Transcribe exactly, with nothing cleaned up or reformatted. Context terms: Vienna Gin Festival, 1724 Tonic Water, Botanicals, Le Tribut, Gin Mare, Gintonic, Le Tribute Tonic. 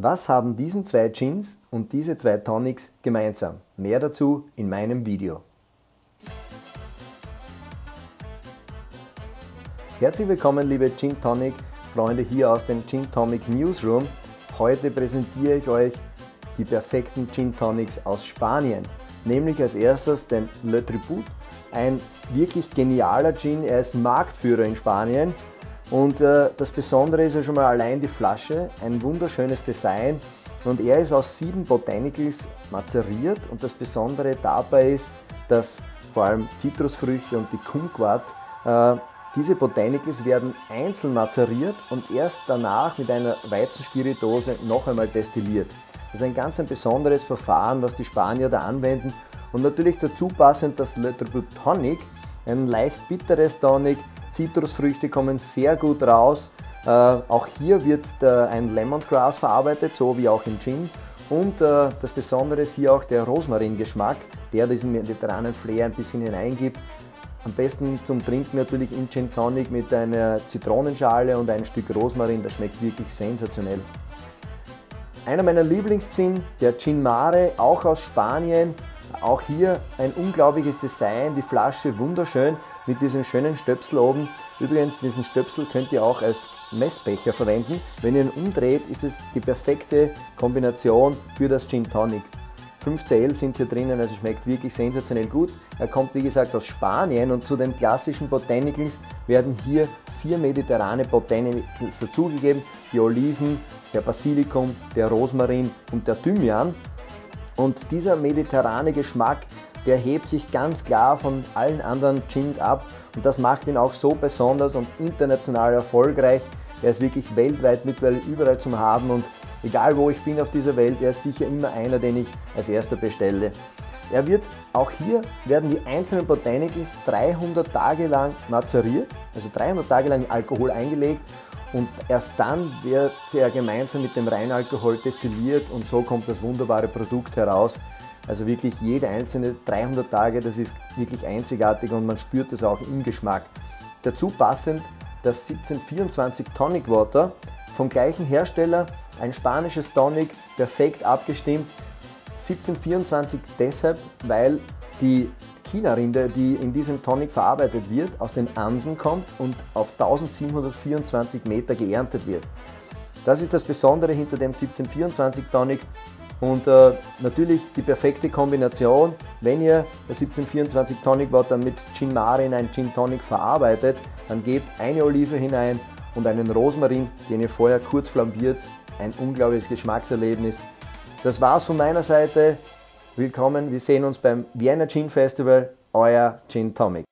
Was haben diesen zwei Gins und diese zwei Tonics gemeinsam? Mehr dazu in meinem Video. Herzlich willkommen, liebe Gin Tonic Freunde hier aus dem Gin Tonic Newsroom. Heute präsentiere ich euch die perfekten Gin Tonics aus Spanien. Nämlich als erstes den Le Tribute, ein wirklich genialer Gin. Er ist Marktführer in Spanien. Und äh, das Besondere ist ja schon mal allein die Flasche, ein wunderschönes Design, und er ist aus sieben Botanicals mazeriert, und das Besondere dabei ist, dass vor allem Zitrusfrüchte und die Kumquat, äh, diese Botanicals werden einzeln mazeriert und erst danach mit einer Weizenspiritose noch einmal destilliert. Das ist ein ganz ein besonderes Verfahren, was die Spanier da anwenden, und natürlich dazu passend das Le Tribute Tonic, ein leicht bitteres Tonic. Zitrusfrüchte kommen sehr gut raus, äh, auch hier wird der, ein Lemongrass verarbeitet, so wie auch im Gin, und äh, das Besondere ist hier auch der Rosmaringeschmack, der diesen mediterranen Flair ein bisschen hineingibt. Am besten zum Trinken natürlich im Gin Tonic mit einer Zitronenschale und ein Stück Rosmarin, das schmeckt wirklich sensationell. Einer meiner Lieblingsgin, der Gin Mare, auch aus Spanien. Auch hier ein unglaubliches Design, die Flasche wunderschön mit diesem schönen Stöpsel oben. Übrigens, diesen Stöpsel könnt ihr auch als Messbecher verwenden. Wenn ihr ihn umdreht, ist es die perfekte Kombination für das Gin Tonic. fünf Zentiliter sind hier drinnen, also schmeckt wirklich sensationell gut. Er kommt, wie gesagt, aus Spanien, und zu den klassischen Botanicals werden hier vier mediterrane Botanicals dazugegeben. Die Oliven, der Basilikum, der Rosmarin und der Thymian. Und dieser mediterrane Geschmack, der hebt sich ganz klar von allen anderen Gins ab, und das macht ihn auch so besonders und international erfolgreich. Er ist wirklich weltweit mittlerweile überall zum Haben, und egal wo ich bin auf dieser Welt, er ist sicher immer einer, den ich als erster bestelle. Er wird, auch hier werden die einzelnen Botanicals dreihundert Tage lang mazeriert, also dreihundert Tage lang Alkohol eingelegt, und erst dann wird er gemeinsam mit dem Reinalkohol destilliert, und so kommt das wunderbare Produkt heraus. Also wirklich jede einzelne dreihundert Tage, das ist wirklich einzigartig, und man spürt es auch im Geschmack. Dazu passend das siebzehn vierundzwanzig Tonic Water vom gleichen Hersteller, ein spanisches Tonic, perfekt abgestimmt. siebzehn vierundzwanzig deshalb, weil die China-Rinde, die in diesem Tonic verarbeitet wird, aus den Anden kommt und auf siebzehnhundertvierundzwanzig Meter geerntet wird. Das ist das Besondere hinter dem siebzehn vierundzwanzig Tonic, und äh, natürlich die perfekte Kombination. Wenn ihr das siebzehn vierundzwanzig Tonic Water mit Gin Mare in ein Gin Tonic verarbeitet, dann gebt eine Olive hinein und einen Rosmarin, den ihr vorher kurz flambiert. Ein unglaubliches Geschmackserlebnis. Das war's von meiner Seite. Willkommen, wir sehen uns beim Vienna Gin Festival, euer Gin Tonic.